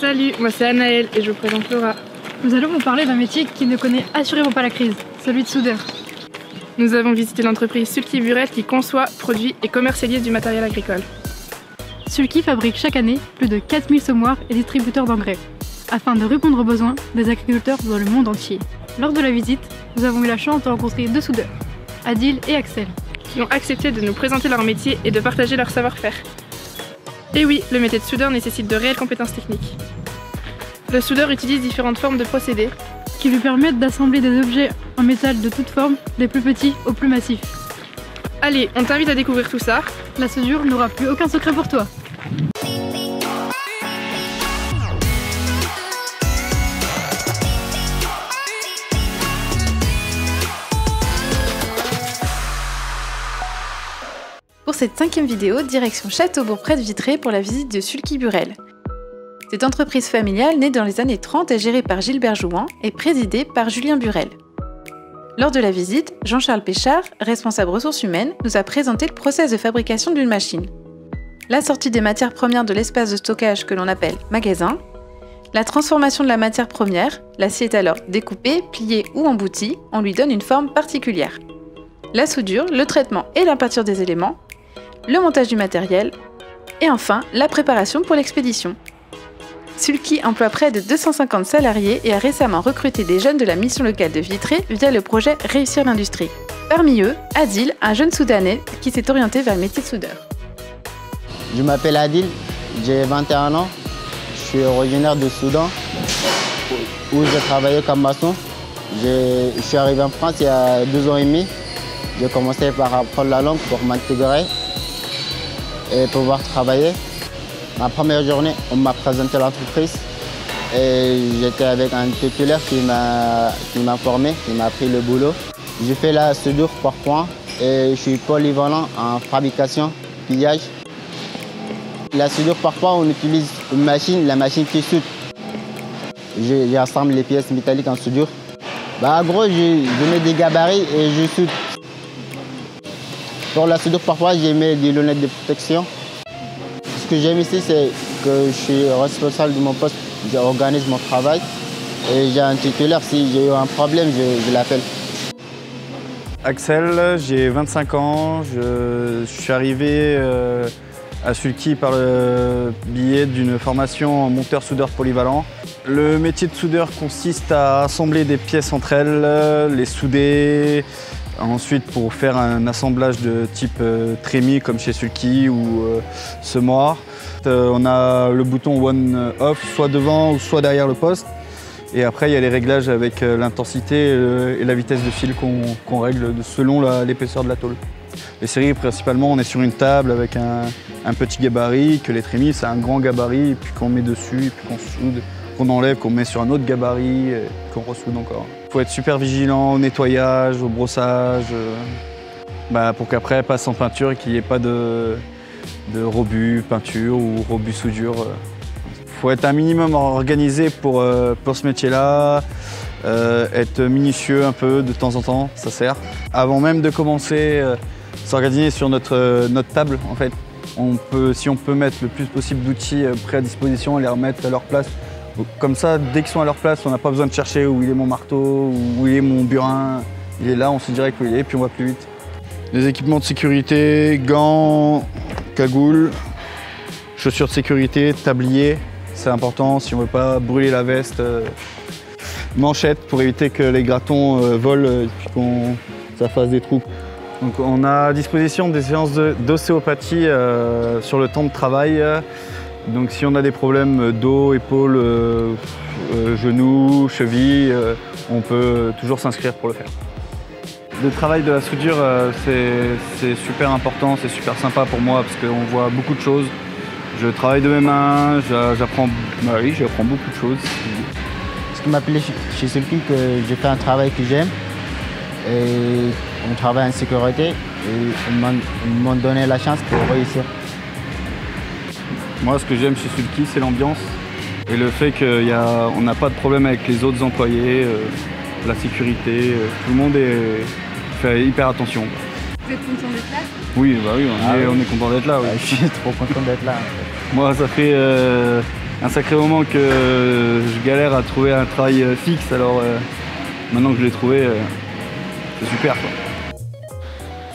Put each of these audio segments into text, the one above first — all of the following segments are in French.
Salut, moi c'est Annaëlle et je vous présente Laura. Nous allons vous parler d'un métier qui ne connaît assurément pas la crise, celui de soudeur. Nous avons visité l'entreprise Sulky Burel qui conçoit, produit et commercialise du matériel agricole. Sulky fabrique chaque année plus de 4000 semoirs et distributeurs d'engrais, afin de répondre aux besoins des agriculteurs dans le monde entier. Lors de la visite, nous avons eu la chance de rencontrer deux soudeurs, Adil et Axel, qui ont accepté de nous présenter leur métier et de partager leur savoir-faire. Et oui, le métier de soudeur nécessite de réelles compétences techniques. Le soudeur utilise différentes formes de procédés qui lui permettent d'assembler des objets en métal de toutes formes, des plus petits aux plus massifs. Allez, on t'invite à découvrir tout ça. La soudure n'aura plus aucun secret pour toi. Pour cette 5e vidéo, direction Châteaubourg près de Vitré pour la visite de Sulky Burel. Cette entreprise familiale, née dans les années 30, est gérée par Gilbert Jouin et présidée par Julien Burel. Lors de la visite, Jean-Charles Péchard, responsable ressources humaines, nous a présenté le process de fabrication d'une machine. La sortie des matières premières de l'espace de stockage que l'on appelle magasin, la transformation de la matière première, l'acier est alors découpé, plié ou embouti, on lui donne une forme particulière. La soudure, le traitement et la peinture des éléments, le montage du matériel et enfin la préparation pour l'expédition. Sulky emploie près de 250 salariés et a récemment recruté des jeunes de la mission locale de Vitré via le projet Réussir l'Industrie. Parmi eux, Adil, un jeune Soudanais qui s'est orienté vers le métier de soudeur. Je m'appelle Adil, j'ai 21 ans, je suis originaire du Soudan où j'ai travaillé comme maçon. Je suis arrivé en France il y a 2 ans et demi. J'ai commencé par apprendre la langue pour m'intégrer et pouvoir travailler. Ma première journée, on m'a présenté l'entreprise et j'étais avec un titulaire qui m'a formé, qui m'a appris le boulot. J'ai fait la soudure par points et je suis polyvalent en fabrication, pillage. La soudure par points, on utilise une machine, la machine qui soude. J'assemble les pièces métalliques en soudure. Bah, en gros, je mets des gabarits et je soude. Pour la soudure par points, j'ai mis des lunettes de protection. Ce que j'aime ici, c'est que je suis responsable de mon poste, j'organise mon travail et j'ai un titulaire. Si j'ai eu un problème, je l'appelle. Axel, j'ai 25 ans. Je suis arrivé à Sulky par le biais d'une formation en monteur-soudeur polyvalent. Le métier de soudeur consiste à assembler des pièces entre elles, les souder. Ensuite, pour faire un assemblage de type trémie comme chez Sulky ou semoir, on a le bouton one-off, soit devant ou soit derrière le poste. Et après, il y a les réglages avec l'intensité et la vitesse de fil qu'on règle selon l'épaisseur de la tôle. Les séries, principalement, on est sur une table avec un petit gabarit, que les trémies, c'est un grand gabarit, et puis qu'on met dessus, et puis qu'on soude, qu'on enlève, qu'on met sur un autre gabarit, et qu'on ressoude encore. Il faut être super vigilant au nettoyage, au brossage, pour qu'après elle passe en peinture et qu'il n'y ait pas de rebut peinture ou rebut soudure. Il faut être un minimum organisé pour ce métier-là, être minutieux un peu de temps en temps, ça sert. Avant même de commencer, s'organiser sur notre table en fait. Si on peut mettre le plus possible d'outils prêts à disposition et les remettre à leur place. Comme ça, dès qu'ils sont à leur place, on n'a pas besoin de chercher où il est mon marteau, où il est mon burin. Il est là, on sait direct où il est, puis on va plus vite. Les équipements de sécurité, gants, cagoules, chaussures de sécurité, tablier, c'est important si on ne veut pas brûler la veste. Manchette pour éviter que les grattons volent et que ça fasse des trous. Donc on a à disposition des séances d'ostéopathie sur le temps de travail. Donc si on a des problèmes dos, épaules, genoux, chevilles, on peut toujours s'inscrire pour le faire. Le travail de la soudure, c'est super important, c'est super sympa pour moi parce qu'on voit beaucoup de choses. Je travaille de mes mains, j'apprends beaucoup de choses. Ce qui m'a plu chez Sulky, que j'ai fait un travail que j'aime. Et on travaille en sécurité et ils m'ont donné la chance pour réussir. Moi, ce que j'aime chez Sulky, c'est l'ambiance et le fait qu'on n'a pas de problème avec les autres employés, la sécurité, tout le monde fait hyper attention. Vous êtes content d'être là? Oui, on est content d'être là. Oui. Je suis trop content d'être là. Moi, ça fait un sacré moment que je galère à trouver un travail fixe, alors maintenant que je l'ai trouvé, c'est super quoi.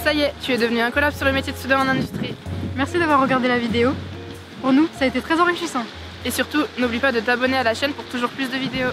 Ça y est, tu es devenu un collab sur le métier de soudeur en industrie. Merci d'avoir regardé la vidéo. Pour nous, ça a été très enrichissant. Et surtout, n'oublie pas de t'abonner à la chaîne pour toujours plus de vidéos.